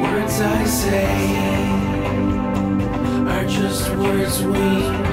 Words I say are just words we